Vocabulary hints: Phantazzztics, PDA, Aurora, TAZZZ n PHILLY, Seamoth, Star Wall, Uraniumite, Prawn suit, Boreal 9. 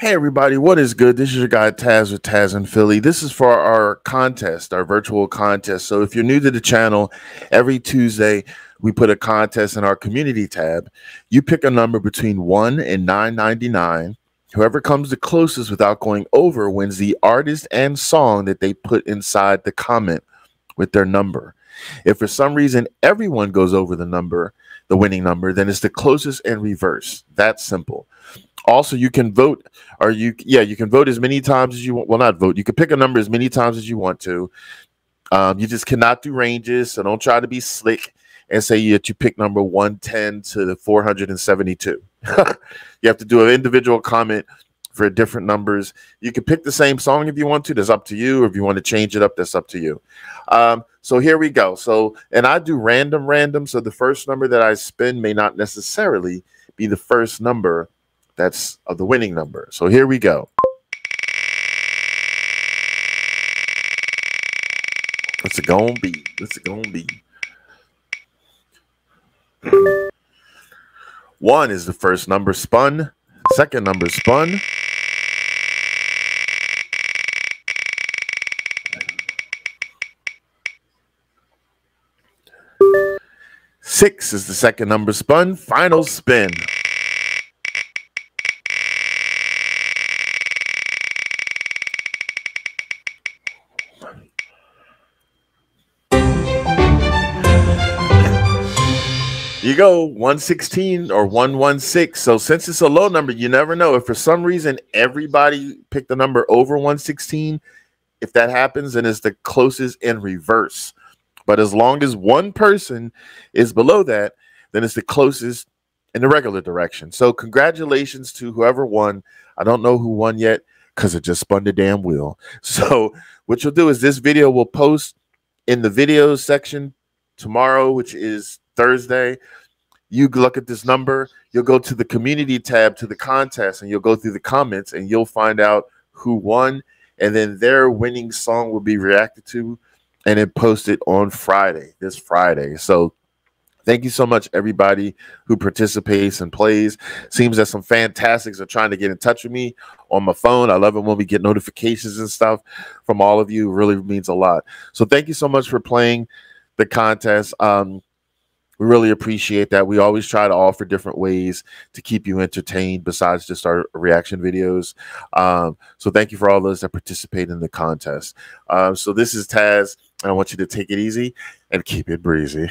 Hey everybody, what is good? This is your guy Taz with Taz in Philly. This is for our contest, our virtual contest. So if you're new to the channel, every Tuesday we put a contest in our community tab. You pick a number between 1 and 999. Whoever comes the closest without going over wins the artist and song that they put inside the comment with their number. If for some reason everyone goes over the number, the winning number, then it's the closest and reverse. That's simple. Also, you can vote, or you can vote as many times as you want. Well, not vote. You can pick a number as many times as you want to. You just cannot do ranges, so don't try to be slick and say that you pick number 110 to the 472. You have to do an individual comment for different numbers. You can pick the same song if you want to. That's up to you. If you want to change it up, that's up to you. So here we go. So, and I do random. So the first number that I spin may not necessarily be the first number that's of the winning number. So here we go. What's it gonna be? What's it gonna be? 1 is the first number spun. Second number spun. Six is the second number spun. Final spin. You go 116 or 116. So since it's a low number, you never know. If for some reason everybody picked the number over 116, if that happens, then it's the closest in reverse. But as long as one person is below that, then it's the closest in the regular direction. So congratulations to whoever won. I don't know who won yet because it just spun the damn wheel. So what you'll do is this video will post in the videos section tomorrow, which is Thursday. You look at this number, you'll go to the community tab to the contest, and you'll go through the comments and you'll find out who won, and then their winning song will be reacted to and then posted on Friday, this Friday. So thank you so much, everybody who participates and plays. Seems that some Phantazzztics are trying to get in touch with me on my phone. I love it when we get notifications and stuff from all of you. It really means a lot. So thank you so much for playing the contest. We really appreciate that. We always try to offer different ways to keep you entertained besides just our reaction videos. So thank you for all those that participate in the contest. So this is Taz, and I want you to take it easy and keep it breezy.